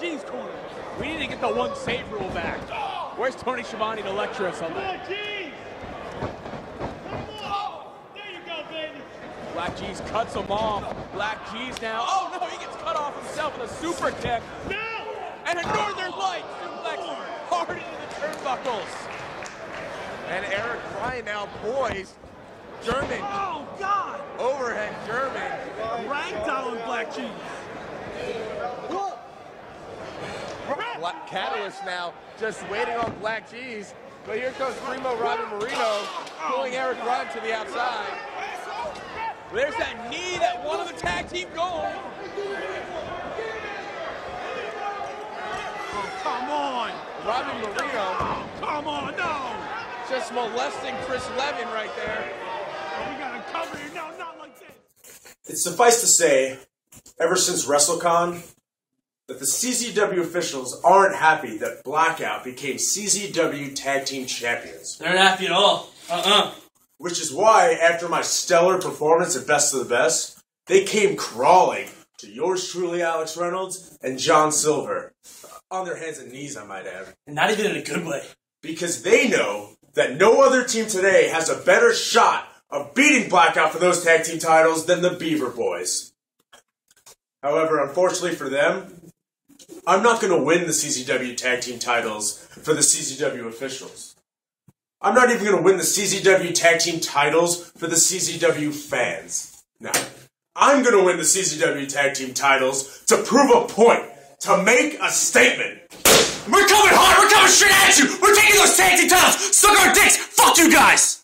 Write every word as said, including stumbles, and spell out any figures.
G's corner. We need to get the one save rule back. Where's Tony Schiavone to lecture us on that? Black G's! There you go, baby! Black G's cuts him off. Black G's now. Oh no, he gets cut off himself with a super kick. Now! And a Northern Light suplex hard into the turnbuckles. And Eric Klein now poised. German. Oh, God! Overhead German. Ragdolling Black G's. Black Catalyst now just waiting on Black G's. But here comes Primo Robin Marino pulling Eric Rod to the outside. There's that knee that one of the tag team goal. Oh, come on. Robin Marino. Oh, come on, no. Just molesting Chris Levin right there. We gotta cover you. No, not like this. It's suffice to say, ever since WrestleCon, that the C Z W officials aren't happy that Black Out became C Z W Tag Team Champions. They're not happy at all. Uh-uh. Which is why, after my stellar performance at Best of the Best, they came crawling to yours truly, Alex Reynolds, and John Silver. On their hands and knees, I might add. And not even in a good way. Because they know that no other team today has a better shot of beating Black Out for those tag team titles than the Beaver Boys. However, unfortunately for them, I'm not going to win the C Z W tag team titles for the C Z W officials. I'm not even going to win the C Z W tag team titles for the C Z W fans. No. I'm going to win the C Z W tag team titles to prove a point, to make a statement. We're coming hard, we're coming straight at you! We're taking those tag team titles! Suck our dicks! Fuck you guys!